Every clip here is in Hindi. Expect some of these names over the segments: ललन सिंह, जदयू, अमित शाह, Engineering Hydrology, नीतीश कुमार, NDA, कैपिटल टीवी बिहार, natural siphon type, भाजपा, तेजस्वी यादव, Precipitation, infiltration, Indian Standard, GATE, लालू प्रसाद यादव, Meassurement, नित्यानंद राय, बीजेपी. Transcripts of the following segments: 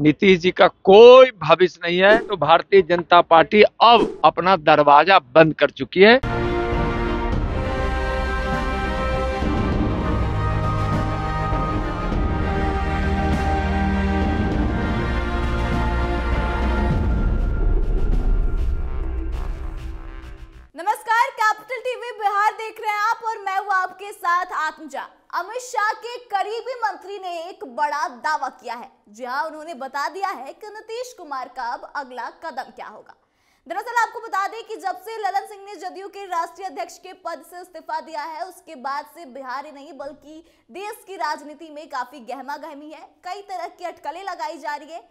नीतीश जी का कोई भविष्य नहीं है तो भारतीय जनता पार्टी अब अपना दरवाजा बंद कर चुकी है। नमस्कार, कैपिटल टीवी बिहार देख रहे हैं आप और मैं हूं आपके साथ आत्मजा। अमित शाह के करीबी मंत्री ने एक बड़ा दावा किया है, जहां उन्होंने बता दिया है कि नीतीश कुमार का अब अगला कदम क्या होगा। दरअसल आपको बता दें कि जब से ललन सिंह ने जदयू के राष्ट्रीय अध्यक्ष के पद से इस्तीफा दिया है, उसके बाद से बिहार ही नहीं बल्कि देश की राजनीति में काफी गहमा गहमी है। कई तरह की अटकलें लगाई जा रही है।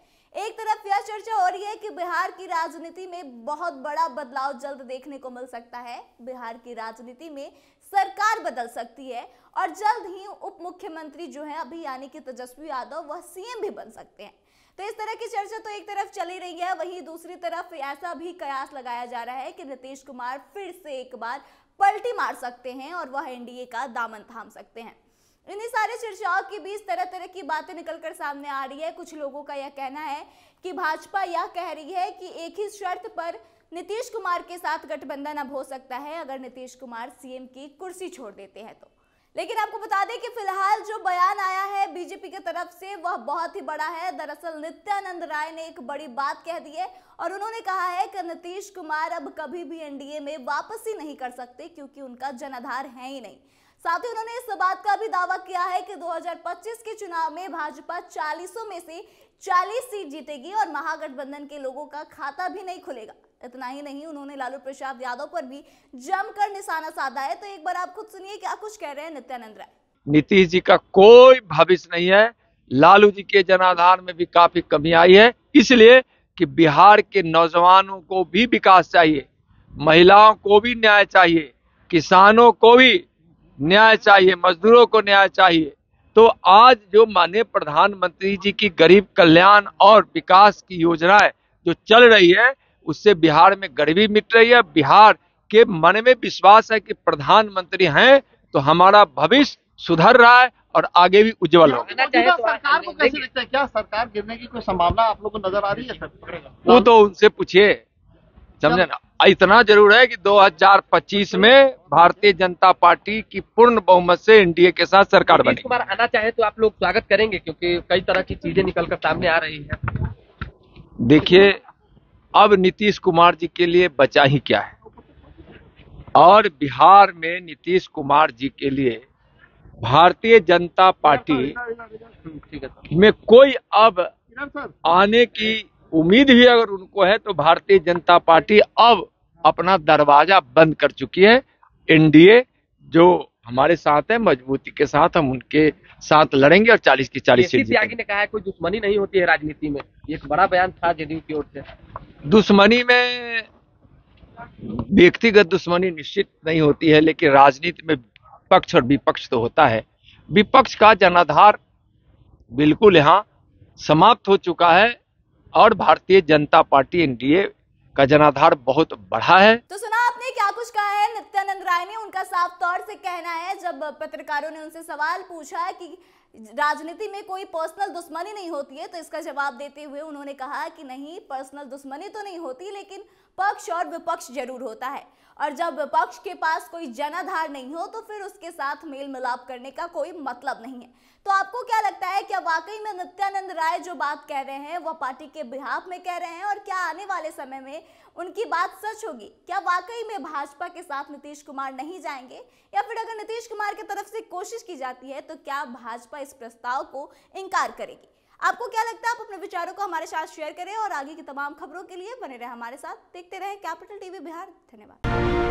एक तरफ यह चर्चा हो रही है कि बिहार की राजनीति में बहुत बड़ा बदलाव जल्द देखने को मिल सकता है, बिहार की राजनीति में सरकार बदल सकती है और जल्द ही उप मुख्यमंत्री जो है अभी यानी कि तेजस्वी यादव वह सीएम भी बन सकते हैं। तो इस तरह की चर्चा तो एक तरफ चली रही है, वहीं दूसरी तरफ ऐसा भी कयास लगाया जा रहा है कि नीतीश कुमार फिर से एक बार पलटी मार सकते हैं और वह एनडीए का दामन थाम सकते हैं। इन्हीं सारे चर्चाओं के बीच तरह तरह की बातें निकलकर सामने आ रही है। कुछ लोगों का यह कहना है कि भाजपा यह कह रही है कि एक ही शर्त पर नीतीश कुमार के साथ गठबंधन अब हो सकता है, अगर नीतीश कुमार सीएम की कुर्सी छोड़ देते हैं तो। लेकिन आपको बता दें कि फिलहाल जो बयान आया है बीजेपी की तरफ से वह बहुत ही बड़ा है। दरअसल नित्यानंद राय ने एक बड़ी बात कह दी है और उन्होंने कहा है कि नीतीश कुमार अब कभी भी एनडीए में वापसी नहीं कर सकते, क्योंकि उनका जनाधार है ही नहीं। साथ ही उन्होंने इस बात का भी दावा किया है कि 2025 के चुनाव में भाजपा 40 में से 40 सीट जीतेगी और महागठबंधन के लोगों का खाता भी नहीं खुलेगा। इतना ही नहीं, उन्होंने लालू प्रसाद यादव पर भी जमकर निशाना साधा है। तो एक बार आप खुद सुनिए क्या कुछ कह रहे हैं नित्यानंद राय। नीतीश जी का कोई भविष्य नहीं है, लालू जी के जनाधार में भी काफी कमी आई है, इसलिए कि बिहार के नौजवानों को भी विकास चाहिए, महिलाओं को भी न्याय चाहिए, किसानों को भी न्याय चाहिए, मजदूरों को न्याय चाहिए। तो आज जो माननीय प्रधानमंत्री जी की गरीब कल्याण और विकास की योजनाएं जो चल रही है, उससे बिहार में गरीबी मिट रही है। बिहार के मन में विश्वास है कि प्रधानमंत्री हैं तो हमारा भविष्य सुधर रहा है और आगे भी उज्जवल होगा। सरकार को कैसे लगता है, क्या सरकार गिरने की कोई संभावना आप लोगों को नजर आ रही है? वो तो उनसे पूछिए, समझे ना। इतना जरूर है कि 2025 में भारतीय जनता पार्टी की पूर्ण बहुमत से एनडीए के साथ सरकार बनेगी। कुमार आना चाहे तो आप लोग स्वागत करेंगे, क्योंकि कई तरह की चीजें निकलकर सामने आ रही है। देखिए, अब नीतीश कुमार जी के लिए बचा ही क्या है, और बिहार में नीतीश कुमार जी के लिए भारतीय जनता पार्टी में कोई अब आने की उम्मीद भी अगर उनको है तो भारतीय जनता पार्टी अब अपना दरवाजा बंद कर चुकी है। एनडीए जो हमारे साथ है, मजबूती के साथ हम उनके साथ लड़ेंगे और 40 की 40 सीट जीतेंगे। ने कहा है कोई दुश्मनी नहीं होती है राजनीति में, एक बड़ा बयान था जदयू की ओर से। दुश्मनी में, व्यक्तिगत दुश्मनी निश्चित नहीं होती है, लेकिन राजनीति में पक्ष और विपक्ष तो होता है। विपक्ष का जनाधार बिल्कुल यहाँ समाप्त हो चुका है और भारतीय जनता पार्टी एनडीए का जनाधार बहुत बढ़ा है। तो सुना आपने क्या कुछ कहा है नित्यानंद राय ने। उनका साफ तौर से कहना है, जब पत्रकारों ने उनसे सवाल पूछा कि राजनीति में कोई पर्सनल दुश्मनी नहीं होती है, तो इसका जवाब देते हुए उन्होंने कहा कि नहीं, पर्सनल दुश्मनी तो नहीं होती, लेकिन पक्ष और विपक्ष जरूर होता है, और जब विपक्ष के पास कोई जनाधार नहीं हो तो फिर उसके साथ मेल मिलाप करने का कोई मतलब नहीं है। तो आपको क्या लगता है, क्या वाकई में नित्यानंद राय जो बात कह रहे हैं वह पार्टी के बिहाफ में कह रहे हैं, और क्या आने वाले समय में उनकी बात सच होगी? क्या वाकई में भाजपा के साथ नीतीश कुमार नहीं जाएंगे, या फिर अगर नीतीश कुमार की तरफ से कोशिश की जाती है तो क्या भाजपा इस प्रस्ताव को इंकार करेगी? आपको क्या लगता है, आप अपने विचारों को हमारे साथ शेयर करें और आगे की तमाम खबरों के लिए बने रहे हमारे साथ। देखते रहे कैपिटल टीवी बिहार। धन्यवाद।